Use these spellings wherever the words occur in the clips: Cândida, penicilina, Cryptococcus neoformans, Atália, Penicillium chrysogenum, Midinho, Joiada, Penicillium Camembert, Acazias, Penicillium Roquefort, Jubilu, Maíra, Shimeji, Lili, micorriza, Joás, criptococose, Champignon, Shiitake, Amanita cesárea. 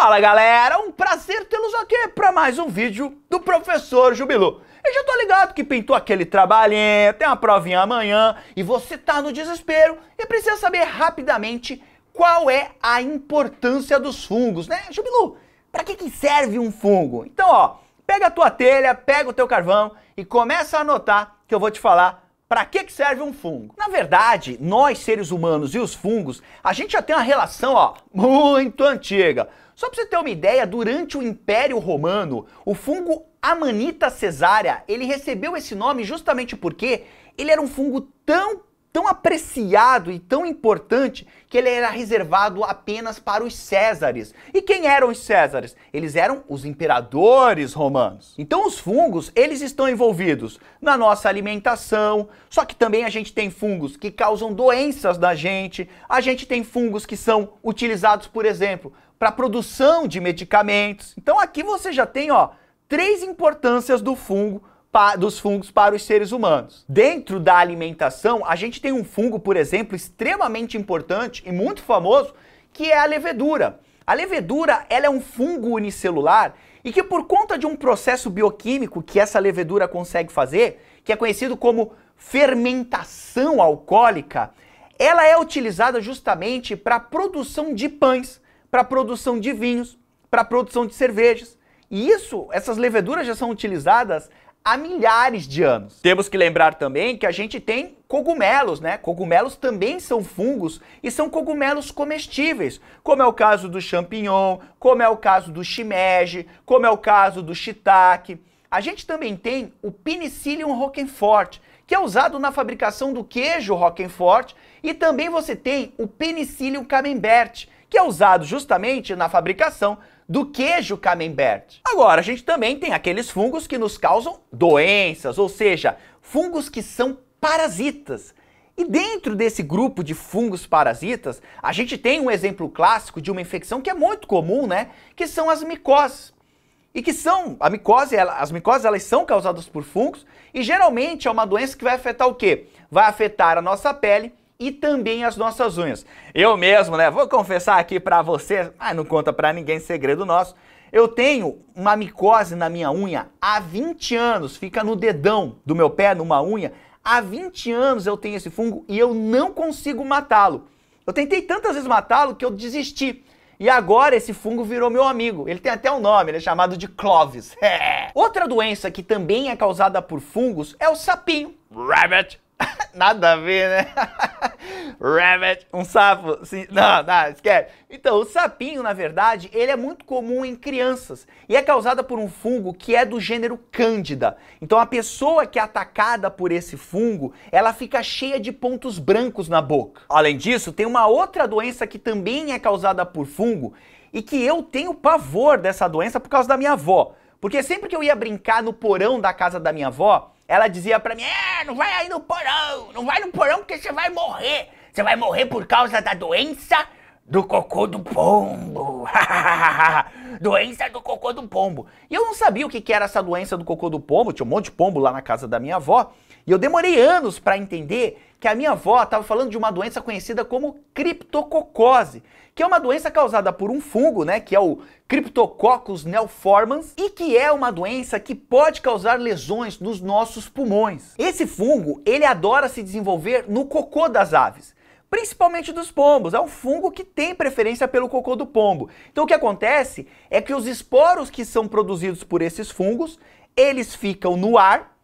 Fala galera, um prazer tê-los aqui para mais um vídeo do professor Jubilu. Eu já tô ligado que pintou aquele trabalhinho, tem uma provinha amanhã e você tá no desespero e precisa saber rapidamente qual é a importância dos fungos, né? Jubilu, para que serve um fungo? Então ó, pega a tua telha, pega o teu carvão e começa a anotar que eu vou te falar para que serve um fungo. Na verdade, nós seres humanos e os fungos, a gente já tem uma relação ó, muito antiga. Só para você ter uma ideia, durante o Império Romano, o fungo Amanita cesárea, ele recebeu esse nome justamente porque ele era um fungo tão apreciado e tão importante que ele era reservado apenas para os césares. E quem eram os césares? Eles eram os imperadores romanos. Então os fungos, eles estão envolvidos na nossa alimentação, só que também a gente tem fungos que causam doenças na gente, a gente tem fungos que são utilizados, por exemplo, para produção de medicamentos. Então aqui você já tem, ó, três importâncias do fungo dos fungos para os seres humanos. Dentro da alimentação, a gente tem um fungo, por exemplo, extremamente importante e muito famoso, que é a levedura. A levedura, ela é um fungo unicelular e que por conta de um processo bioquímico que essa levedura consegue fazer, que é conhecido como fermentação alcoólica, ela é utilizada justamente para a produção de pães, para a produção de vinhos, para a produção de cervejas. E isso, essas leveduras já são utilizadas há milhares de anos. Temos que lembrar também que a gente tem cogumelos, né? Cogumelos também são fungos e são cogumelos comestíveis, como é o caso do champignon, como é o caso do shimeji, como é o caso do shiitake. A gente também tem o Penicillium Roquefort, que é usado na fabricação do queijo Roquefort, e também você tem o Penicillium Camembert, que é usado justamente na fabricação do queijo Camembert. Agora, a gente também tem aqueles fungos que nos causam doenças, ou seja, fungos que são parasitas. E dentro desse grupo de fungos parasitas, a gente tem um exemplo clássico de uma infecção que é muito comum, né? Que são as micoses. E que são, as micoses elas são causadas por fungos e geralmente é uma doença que vai afetar o quê? Vai afetar a nossa pele e também as nossas unhas. Eu mesmo, né, vou confessar aqui pra vocês, mas não conta pra ninguém, segredo nosso, eu tenho uma micose na minha unha há 20 anos, fica no dedão do meu pé, numa unha, há 20 anos eu tenho esse fungo e eu não consigo matá-lo. Eu tentei tantas vezes matá-lo que eu desisti. E agora esse fungo virou meu amigo, ele tem até um nome, ele é chamado de Clovis. Outra doença que também é causada por fungos é o sapinho, rabbit. Nada a ver, né? Rabbit, um sapo. Sim. Não, esquece. Então, o sapinho, na verdade, ele é muito comum em crianças e é causada por um fungo que é do gênero Cândida. Então, a pessoa que é atacada por esse fungo, ela fica cheia de pontos brancos na boca. Além disso, tem uma outra doença que também é causada por fungo e que eu tenho pavor dessa doença por causa da minha avó. Porque sempre que eu ia brincar no porão da casa da minha avó, ela dizia pra mim, não vai aí no porão, não vai no porão porque você vai morrer por causa da doença do cocô do pombo, doença do cocô do pombo. E eu não sabia o que era essa doença do cocô do pombo, tinha um monte de pombo lá na casa da minha avó, e eu demorei anos pra entender que a minha avó estava falando de uma doença conhecida como criptococose, que é uma doença causada por um fungo, né, que é o Cryptococcus neoformans, e que é uma doença que pode causar lesões nos nossos pulmões. Esse fungo, ele adora se desenvolver no cocô das aves, principalmente dos pombos. É um fungo que tem preferência pelo cocô do pombo. Então o que acontece é que os esporos que são produzidos por esses fungos, eles ficam no ar,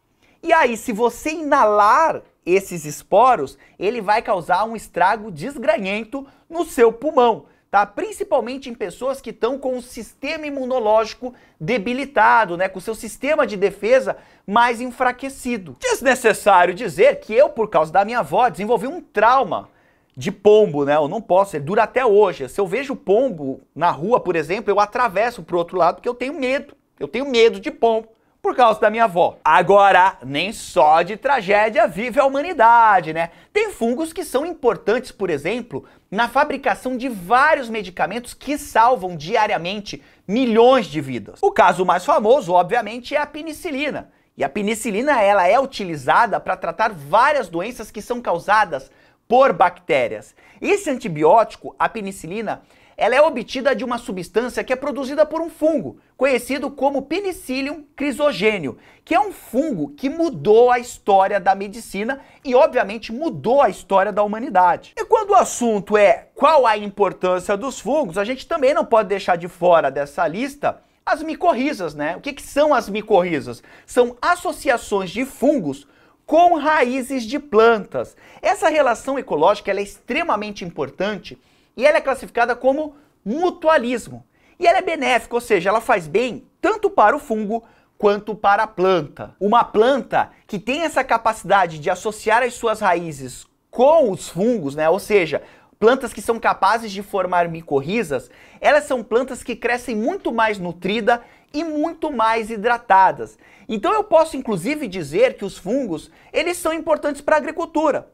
e aí se você inalar esses esporos, ele vai causar um estrago desgranhento no seu pulmão, tá? Principalmente em pessoas que estão com o sistema imunológico debilitado, né? Com o seu sistema de defesa mais enfraquecido. Desnecessário dizer que eu, por causa da minha avó, desenvolvi um trauma de pombo, né? Eu não posso, ele dura até hoje. Se eu vejo pombo na rua, por exemplo, eu atravesso pro outro lado porque eu tenho medo. Eu tenho medo de pombo. Por causa da minha avó. Agora, nem só de tragédia vive a humanidade, né? Tem fungos que são importantes, por exemplo, na fabricação de vários medicamentos que salvam diariamente milhões de vidas. O caso mais famoso, obviamente, é a penicilina. E a penicilina, ela é utilizada para tratar várias doenças que são causadas por bactérias. Esse antibiótico, a penicilina, ela é obtida de uma substância que é produzida por um fungo, conhecido como Penicillium chrysogenum, que é um fungo que mudou a história da medicina e, obviamente, mudou a história da humanidade. E quando o assunto é qual a importância dos fungos, a gente também não pode deixar de fora dessa lista as micorrizas, né? O que são as micorrizas? São associações de fungos com raízes de plantas. Essa relação ecológica ela é extremamente importante e ela é classificada como mutualismo. E ela é benéfica, ou seja, ela faz bem tanto para o fungo quanto para a planta. Uma planta que tem essa capacidade de associar as suas raízes com os fungos, né? Ou seja, plantas que são capazes de formar micorrizas, elas são plantas que crescem muito mais nutrida e muito mais hidratadas. Então eu posso inclusive dizer que os fungos, eles são importantes para a agricultura,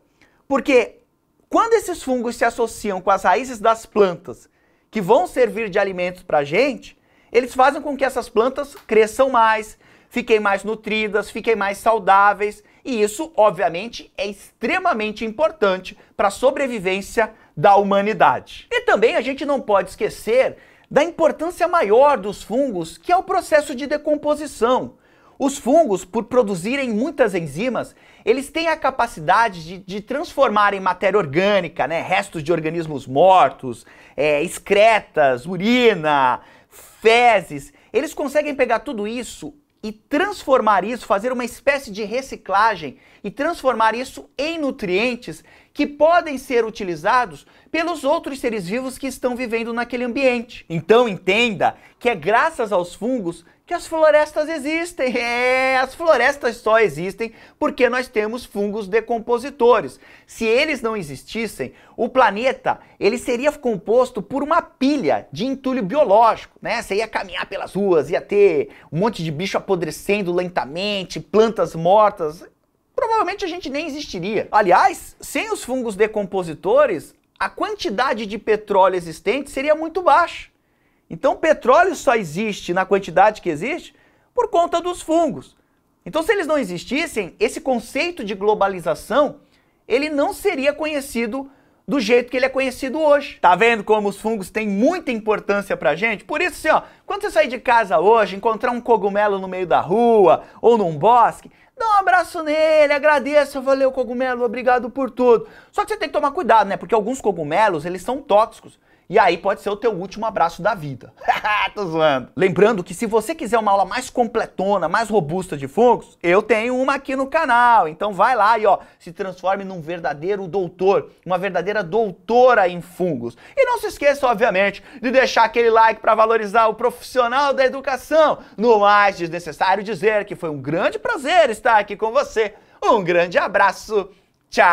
porque quando esses fungos se associam com as raízes das plantas, que vão servir de alimentos para a gente, eles fazem com que essas plantas cresçam mais, fiquem mais nutridas, fiquem mais saudáveis, e isso, obviamente, é extremamente importante para a sobrevivência da humanidade. E também a gente não pode esquecer da importância maior dos fungos, que é o processo de decomposição. Os fungos, por produzirem muitas enzimas, eles têm a capacidade de transformar em matéria orgânica, né, restos de organismos mortos, excretas, urina, fezes. Eles conseguem pegar tudo isso e transformar isso, fazer uma espécie de reciclagem e transformar isso em nutrientes que podem ser utilizados pelos outros seres vivos que estão vivendo naquele ambiente. Então entenda que é graças aos fungos que as florestas existem. As florestas só existem porque nós temos fungos decompositores. Se eles não existissem, o planeta ele seria composto por uma pilha de entulho biológico, né? Você ia caminhar pelas ruas, ia ter um monte de bicho apodrecendo lentamente, plantas mortas. Provavelmente a gente nem existiria. Aliás, sem os fungos decompositores, a quantidade de petróleo existente seria muito baixa. Então, petróleo só existe na quantidade que existe por conta dos fungos. Então, se eles não existissem, esse conceito de globalização, ele não seria conhecido do jeito que ele é conhecido hoje. Tá vendo como os fungos têm muita importância pra gente? Por isso, assim, ó, quando você sair de casa hoje, encontrar um cogumelo no meio da rua ou num bosque, dá um abraço nele, agradeça, valeu cogumelo, obrigado por tudo. Só que você tem que tomar cuidado, né? Porque alguns cogumelos, eles são tóxicos. E aí pode ser o teu último abraço da vida. Tô zoando. Lembrando que se você quiser uma aula mais completona, mais robusta de fungos, eu tenho uma aqui no canal. Então vai lá e ó, se transforme num verdadeiro doutor, uma verdadeira doutora em fungos. E não se esqueça, obviamente, de deixar aquele like para valorizar o profissional da educação. No mais, desnecessário dizer que foi um grande prazer estar aqui com você. Um grande abraço. Tchau!